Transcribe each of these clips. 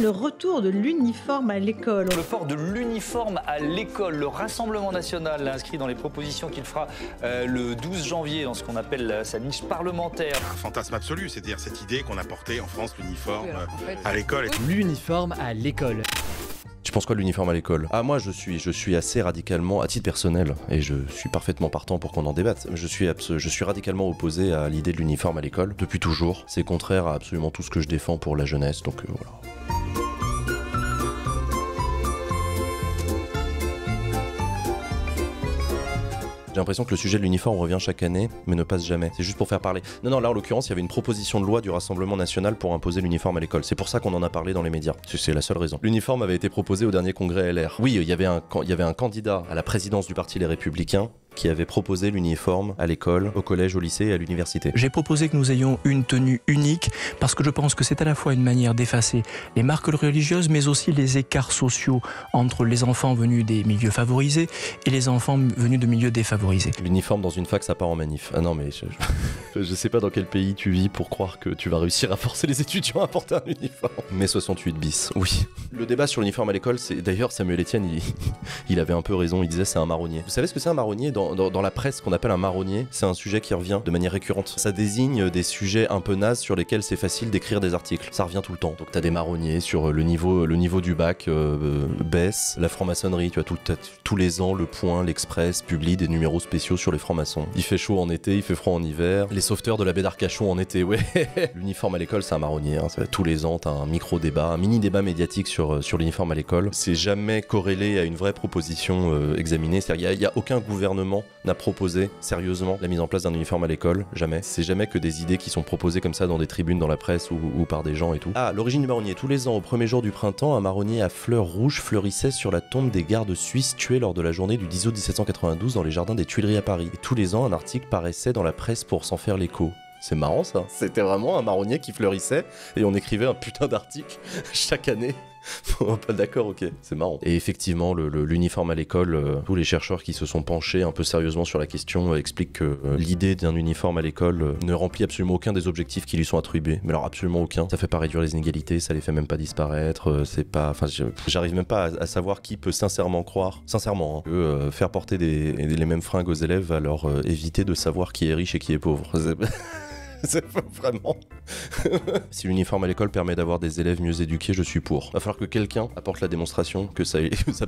Le retour de l'uniforme à l'école. Le port de l'uniforme à l'école. Le Rassemblement National l'a inscrit dans les propositions qu'il fera le 12 janvier dans ce qu'on appelle sa niche parlementaire. Un fantasme absolu, c'est-à-dire cette idée qu'on a portée en France, l'uniforme à l'école. L'uniforme à l'école. Tu penses quoi de l'uniforme à l'école? Ah, moi je suis assez radicalement, à titre personnel, et je suis parfaitement partant pour qu'on en débatte, je suis radicalement opposé à l'idée de l'uniforme à l'école, depuis toujours. C'est contraire à absolument tout ce que je défends pour la jeunesse, donc voilà. J'ai l'impression que le sujet de l'uniforme revient chaque année, mais ne passe jamais. C'est juste pour faire parler. Non, non, là, en l'occurrence, il y avait une proposition de loi du Rassemblement National pour imposer l'uniforme à l'école. C'est pour ça qu'on en a parlé dans les médias. C'est la seule raison. L'uniforme avait été proposé au dernier congrès LR. Oui, il y avait un candidat à la présidence du parti Les Républicains qui avait proposé l'uniforme à l'école, au collège, au lycée et à l'université. J'ai proposé que nous ayons une tenue unique parce que je pense que c'est à la fois une manière d'effacer les marques religieuses, mais aussi les écarts sociaux entre les enfants venus des milieux favorisés et les enfants venus de milieux défavorisés. L'uniforme dans une fac, ça part en manif. Ah non, mais je sais pas dans quel pays tu vis pour croire que tu vas réussir à forcer les étudiants à porter un uniforme. Mais 68 bis, oui. Le débat sur l'uniforme à l'école, c'est d'ailleurs Samuel Etienne, il avait un peu raison, il disait c'est un marronnier. Vous savez ce que c'est un marronnier? Dans la presse, qu'on appelle un marronnier, c'est un sujet qui revient de manière récurrente. Ça désigne des sujets un peu nazes sur lesquels c'est facile d'écrire des articles. Ça revient tout le temps. Donc t'as des marronniers sur le niveau du bac baisse, la franc-maçonnerie, tu as tous les ans le Point, l'Express publie des numéros spéciaux sur les francs-maçons. Il fait chaud en été, il fait froid en hiver. Les sauveteurs de la baie d'Arcachon en été, ouais. L'uniforme à l'école, c'est un marronnier. Hein. Tous les ans, t'as un micro-débat, un mini-débat médiatique sur l'uniforme à l'école. C'est jamais corrélé à une vraie proposition examinée. Il n'y a aucun gouvernement n'a proposé sérieusement la mise en place d'un uniforme à l'école. Jamais. C'est jamais que des idées qui sont proposées comme ça dans des tribunes, dans la presse ou par des gens et tout. Ah, l'origine du marronnier. Tous les ans, au premier jour du printemps, un marronnier à fleurs rouges fleurissait sur la tombe des gardes suisses tués lors de la journée du 10 août 1792 dans les jardins des Tuileries à Paris. Et tous les ans, un article paraissait dans la presse pour s'en faire l'écho. C'est marrant ça. C'était vraiment un marronnier qui fleurissait et on écrivait un putain d'article chaque année. Pas d'accord, ok, c'est marrant. Et effectivement, l'uniforme à l'école, tous les chercheurs qui se sont penchés un peu sérieusement sur la question expliquent que l'idée d'un uniforme à l'école ne remplit absolument aucun des objectifs qui lui sont attribués. Mais alors absolument aucun. Ça fait pas réduire les inégalités, ça les fait même pas disparaître. C'est pas, enfin, j'arrive même pas à savoir qui peut sincèrement croire, sincèrement, hein, que faire porter les mêmes fringues aux élèves va leur éviter de savoir qui est riche et qui est pauvre. C'est vraiment... Si l'uniforme à l'école permet d'avoir des élèves mieux éduqués, je suis pour. Va falloir que quelqu'un apporte la démonstration que ça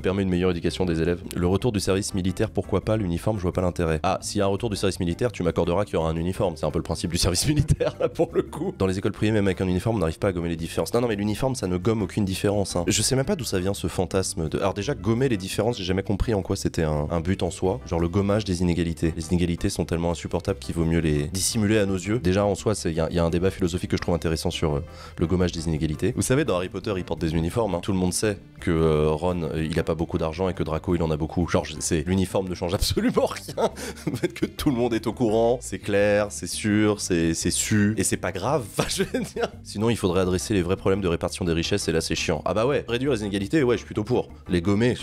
permet une meilleure éducation des élèves. Le retour du service militaire, pourquoi pas? L'uniforme, je vois pas l'intérêt. Ah, s'il y a un retour du service militaire, tu m'accorderas qu'il y aura un uniforme. C'est un peu le principe du service militaire, là, pour le coup. Dans les écoles privées, même avec un uniforme, on n'arrive pas à gommer les différences. Non, non, mais l'uniforme, ça ne gomme aucune différence. Hein. Je sais même pas d'où ça vient, ce fantasme de... Alors déjà, gommer les différences, j'ai jamais compris en quoi c'était un but en soi. Genre le gommage des inégalités. Les inégalités sont tellement insupportables qu'il vaut mieux les dissimuler à nos yeux. Déjà, en soi, il y a un débat philosophique que je trouve intéressant sur le gommage des inégalités. Vous savez, dans Harry Potter, ils portent des uniformes. Hein. Tout le monde sait que Ron, il a pas beaucoup d'argent et que Draco, il en a beaucoup. Genre, l'uniforme ne change absolument rien. Le fait que tout le monde est au courant, c'est clair, c'est sûr, c'est su, et c'est pas grave. Enfin, je veux dire. Sinon, il faudrait adresser les vrais problèmes de répartition des richesses, et là, c'est chiant. Ah bah ouais, réduire les inégalités, ouais, je suis plutôt pour. Les gommer,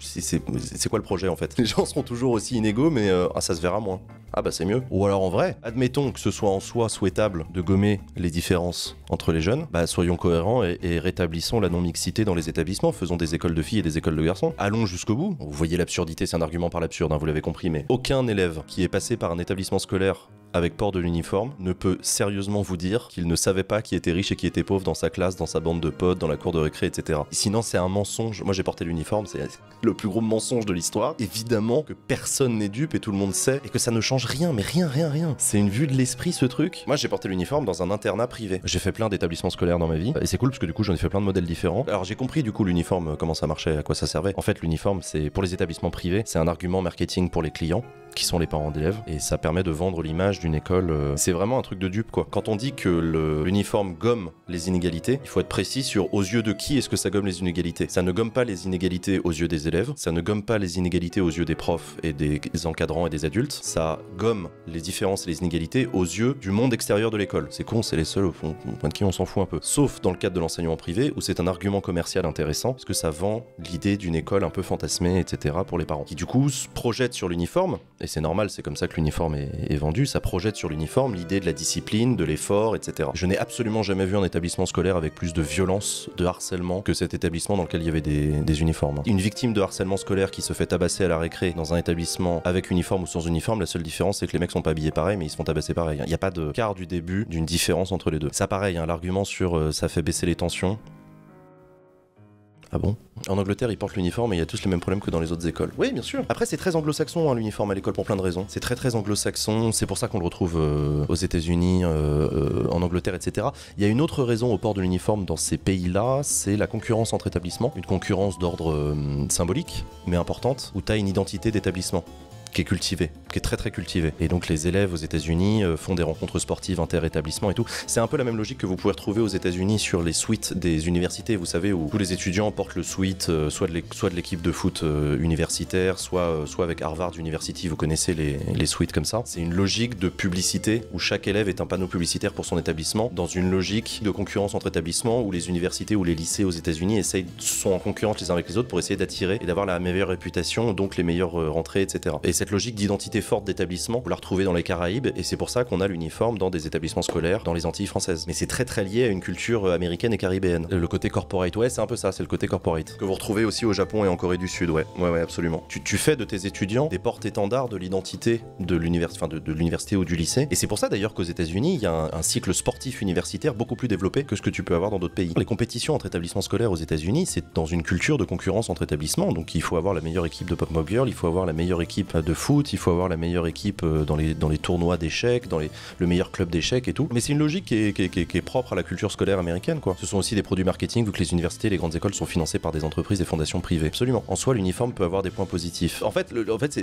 c'est quoi le projet en fait? Les gens seront toujours aussi inégaux, mais ça se verra moins. Ah bah c'est mieux. Ou alors en vrai, admettons que ce soit en soi souhaitable de gommer les différences entre les jeunes, bah soyons cohérents et rétablissons la non-mixité dans les établissements, faisons des écoles de filles et des écoles de garçons. Allons jusqu'au bout. Vous voyez l'absurdité, c'est un argument par l'absurde, hein, vous l'avez compris, mais aucun élève qui est passé par un établissement scolaire avec port de l'uniforme ne peut sérieusement vous dire qu'il ne savait pas qui était riche et qui était pauvre dans sa classe, dans sa bande de potes, dans la cour de récré, etc. Sinon c'est un mensonge. Moi j'ai porté l'uniforme, c'est le plus gros mensonge de l'histoire. Évidemment que personne n'est dupe et tout le monde sait et que ça ne change rien, mais rien, rien, rien. C'est une vue de l'esprit ce truc. Moi j'ai porté l'uniforme dans un internat privé. J'ai fait plein d'établissements scolaires dans ma vie et c'est cool parce que du coup j'en ai fait plein de modèles différents. Alors j'ai compris du coup l'uniforme, comment ça marchait, à quoi ça servait. En fait l'uniforme c'est pour les établissements privés, c'est un argument marketing pour les clients qui sont les parents d'élèves et ça permet de vendre l'image d'une école. C'est vraiment un truc de dupe quoi. Quand on dit que l'uniforme gomme les inégalités, il faut être précis sur aux yeux de qui est-ce que ça gomme les inégalités. Ça ne gomme pas les inégalités aux yeux des élèves, ça ne gomme pas les inégalités aux yeux des profs et des encadrants et des adultes, ça gomme les différences et les inégalités aux yeux du monde extérieur de l'école. C'est con, c'est les seuls au point de qui on s'en fout un peu. Sauf dans le cadre de l'enseignement privé où c'est un argument commercial intéressant parce que ça vend l'idée d'une école un peu fantasmée, etc. pour les parents qui du coup se projettent sur l'uniforme. Et c'est normal, c'est comme ça que l'uniforme est vendu, ça projette sur l'uniforme, l'idée de la discipline, de l'effort, etc. Je n'ai absolument jamais vu un établissement scolaire avec plus de violence, de harcèlement que cet établissement dans lequel il y avait des uniformes. Une victime de harcèlement scolaire qui se fait tabasser à la récré dans un établissement avec uniforme ou sans uniforme, la seule différence c'est que les mecs sont pas habillés pareil mais ils se font tabasser pareil. Il n'y a pas de quart du début d'une différence entre les deux. Ça pareil, hein, l'argument sur ça fait baisser les tensions. Ah bon? En Angleterre, ils portent l'uniforme et il y a tous les mêmes problèmes que dans les autres écoles. Oui, bien sûr. Après, c'est très anglo-saxon hein, l'uniforme à l'école pour plein de raisons. C'est très anglo-saxon, c'est pour ça qu'on le retrouve aux États-Unis, en Angleterre, etc. Il y a une autre raison au port de l'uniforme dans ces pays-là, c'est la concurrence entre établissements. Une concurrence d'ordre symbolique, mais importante, où tu as une identité d'établissement qui est cultivée, qui est très cultivée. Et donc les élèves aux États-Unis font des rencontres sportives inter-établissements et tout. C'est un peu la même logique que vous pouvez retrouver aux États-Unis sur les suites des universités, vous savez, où tous les étudiants portent le suite, soit de l'équipe de foot universitaire, soit avec Harvard University, vous connaissez les suites comme ça. C'est une logique de publicité où chaque élève est un panneau publicitaire pour son établissement, dans une logique de concurrence entre établissements où les universités ou les lycées aux États-Unis sont en concurrence les uns avec les autres pour essayer d'attirer et d'avoir la meilleure réputation, donc les meilleures rentrées, etc. Et cette logique d'identité forte d'établissement, vous la retrouvez dans les Caraïbes et c'est pour ça qu'on a l'uniforme dans des établissements scolaires dans les Antilles françaises. Mais c'est très lié à une culture américaine et caribéenne. Le côté corporate, ouais, c'est un peu ça, c'est le côté corporate. Que vous retrouvez aussi au Japon et en Corée du Sud, ouais, absolument. Tu fais de tes étudiants des porte-étendards de l'identité de l'université, enfin de l'université ou du lycée. Et c'est pour ça d'ailleurs qu'aux États-Unis, il y a un cycle sportif universitaire beaucoup plus développé que ce que tu peux avoir dans d'autres pays. Les compétitions entre établissements scolaires aux États-Unis, c'est dans une culture de concurrence entre établissements. Donc il faut avoir la meilleure équipe de Pop-Mob Girl, il faut avoir la meilleure équipe de foot, il faut avoir la meilleure équipe dans les tournois d'échecs, le meilleur club d'échecs et tout. Mais c'est une logique qui est propre à la culture scolaire américaine, quoi. Ce sont aussi des produits marketing, vu que les universités et les grandes écoles sont financées par des entreprises et fondations privées. Absolument. En soi, l'uniforme peut avoir des points positifs. En fait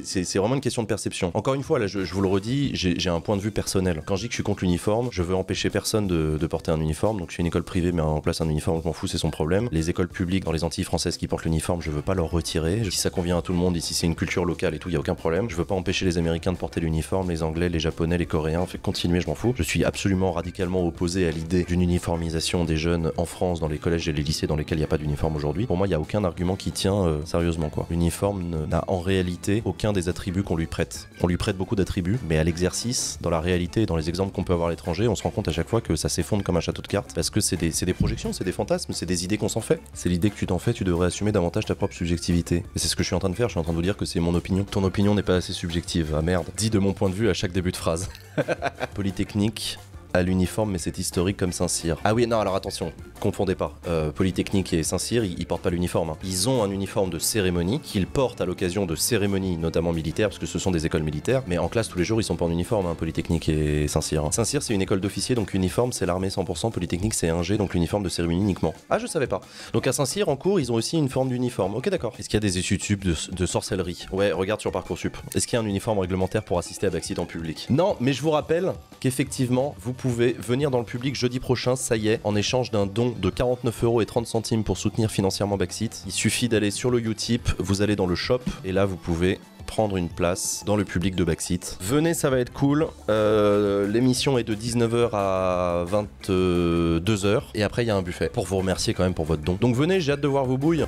c'est vraiment une question de perception. Encore une fois, là, je vous le redis, j'ai un point de vue personnel. Quand je dis que je suis contre l'uniforme, je veux empêcher personne de porter un uniforme. Donc, je suis une école privée, mais en place un uniforme, je m'en fous, c'est son problème. Les écoles publiques dans les Antilles françaises qui portent l'uniforme, je veux pas leur retirer. Si ça convient à tout le monde, si c'est une culture locale et tout, il y a aucun problème. Je veux pas empêcher les Américains de porter l'uniforme, les Anglais, les Japonais, les Coréens, fait continuer, je m'en fous. Je suis absolument radicalement opposé à l'idée d'une uniformisation des jeunes en France dans les collèges et les lycées dans lesquels il n'y a pas d'uniforme aujourd'hui. Pour moi, il n'y a aucun argument qui tient sérieusement, quoi. L'uniforme n'a en réalité aucun des attributs qu'on lui prête. On lui prête beaucoup d'attributs, mais à l'exercice, dans la réalité et dans les exemples qu'on peut avoir à l'étranger, on se rend compte à chaque fois que ça s'effondre comme un château de cartes parce que c'est des projections, c'est des fantasmes, c'est des idées qu'on s'en fait. C'est l'idée que tu t'en fais, tu devrais assumer davantage ta propre subjectivité. Et c'est ce que je suis en train de faire, je suis en train de vous dire que c'est mon opinion. Ton opinion n'est pas assez subjective, ah merde, dit de mon point de vue à chaque début de phrase. Polytechnique à l'uniforme, mais c'est historique comme Saint-Cyr. Ah oui, non, alors attention, confondez pas. Polytechnique et Saint-Cyr, ils portent pas l'uniforme. Hein. Ils ont un uniforme de cérémonie qu'ils portent à l'occasion de cérémonies, notamment militaires, parce que ce sont des écoles militaires. Mais en classe, tous les jours, ils sont pas en uniforme, hein, Polytechnique et Saint-Cyr. Hein. Saint-Cyr, c'est une école d'officiers, donc uniforme, c'est l'armée 100%. Polytechnique, c'est 1G, donc l'uniforme de cérémonie uniquement. Ah, je savais pas. Donc à Saint-Cyr, en cours, ils ont aussi une forme d'uniforme. Ok, d'accord. Est-ce qu'il y a des études sup de sorcellerie? Ouais, regarde sur Parcoursup. Est-ce qu'il y a un uniforme réglementaire pour assister à Backseat en public? Non, mais je vous rappelle qu'effectivement, vous pouvez venir dans le public jeudi prochain, ça y est, en échange d'un don de 49,30 € pour soutenir financièrement Backseat. Il suffit d'aller sur le Utip, vous allez dans le shop et là vous pouvez prendre une place dans le public de Backseat. Venez, ça va être cool. L'émission est de 19 h à 22 h et après il y a un buffet pour vous remercier quand même pour votre don. Donc venez, j'ai hâte de voir vos bouilles.